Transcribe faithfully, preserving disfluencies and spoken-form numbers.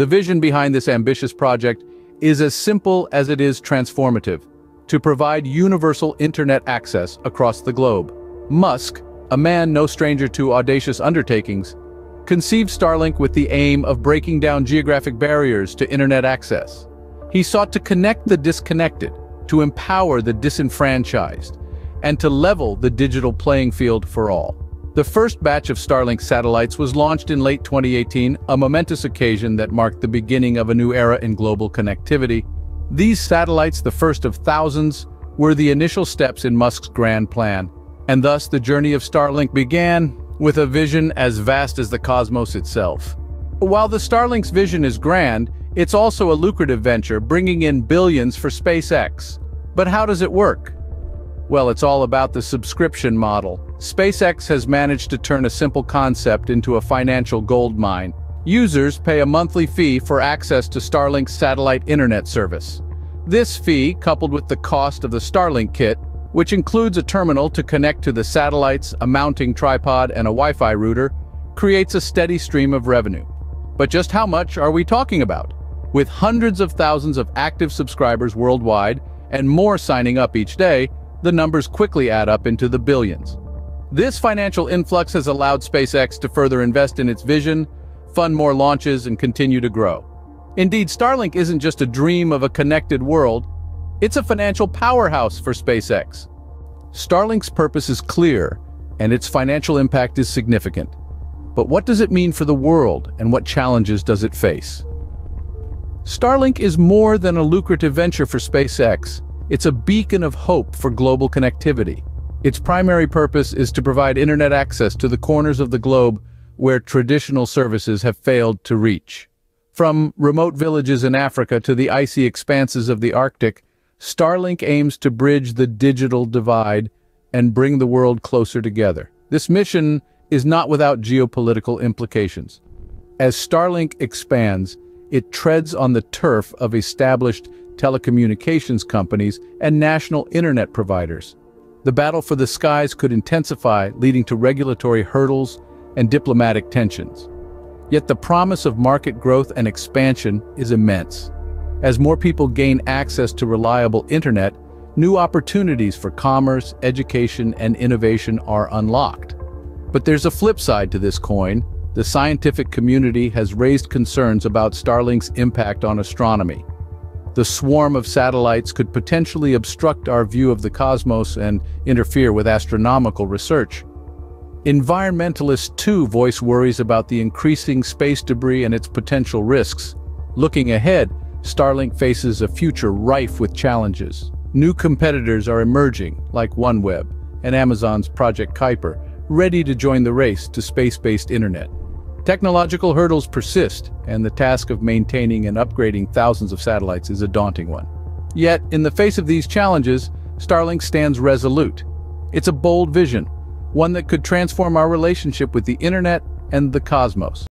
The vision behind this ambitious project is as simple as it is transformative: to provide universal internet access across the globe. Musk, a man no stranger to audacious undertakings, conceived Starlink with the aim of breaking down geographic barriers to internet access. He sought to connect the disconnected, to empower the disenfranchised, and to level the digital playing field for all. The first batch of Starlink satellites was launched in late twenty eighteen, a momentous occasion that marked the beginning of a new era in global connectivity. These satellites, the first of thousands, were the initial steps in Musk's grand plan, and thus the journey of Starlink began with a vision as vast as the cosmos itself. While the Starlink's vision is grand, it's also a lucrative venture, bringing in billions for SpaceX. But how does it work? Well, it's all about the subscription model. SpaceX has managed to turn a simple concept into a financial goldmine. Users pay a monthly fee for access to Starlink's satellite internet service. This fee, coupled with the cost of the Starlink kit, which includes a terminal to connect to the satellites, a mounting tripod, and a Wi-Fi router, creates a steady stream of revenue. But just how much are we talking about? With hundreds of thousands of active subscribers worldwide and more signing up each day, the numbers quickly add up into the billions. This financial influx has allowed SpaceX to further invest in its vision, fund more launches, and continue to grow. Indeed, Starlink isn't just a dream of a connected world, it's a financial powerhouse for SpaceX. Starlink's purpose is clear, and its financial impact is significant. But what does it mean for the world, and what challenges does it face? Starlink is more than a lucrative venture for SpaceX. It's a beacon of hope for global connectivity. Its primary purpose is to provide internet access to the corners of the globe where traditional services have failed to reach. From remote villages in Africa to the icy expanses of the Arctic, Starlink aims to bridge the digital divide and bring the world closer together. This mission is not without geopolitical implications. As Starlink expands, it treads on the turf of established telecommunications companies and national internet providers. The battle for the skies could intensify, leading to regulatory hurdles and diplomatic tensions. Yet the promise of market growth and expansion is immense. As more people gain access to reliable internet, new opportunities for commerce, education, and innovation are unlocked. But there's a flip side to this coin. The scientific community has raised concerns about Starlink's impact on astronomy. The swarm of satellites could potentially obstruct our view of the cosmos and interfere with astronomical research. Environmentalists too voice worries about the increasing space debris and its potential risks. Looking ahead, Starlink faces a future rife with challenges. New competitors are emerging, like OneWeb and Amazon's Project Kuiper, ready to join the race to space-based internet. Technological hurdles persist, and the task of maintaining and upgrading thousands of satellites is a daunting one. Yet, in the face of these challenges, Starlink stands resolute. It's a bold vision, one that could transform our relationship with the internet and the cosmos.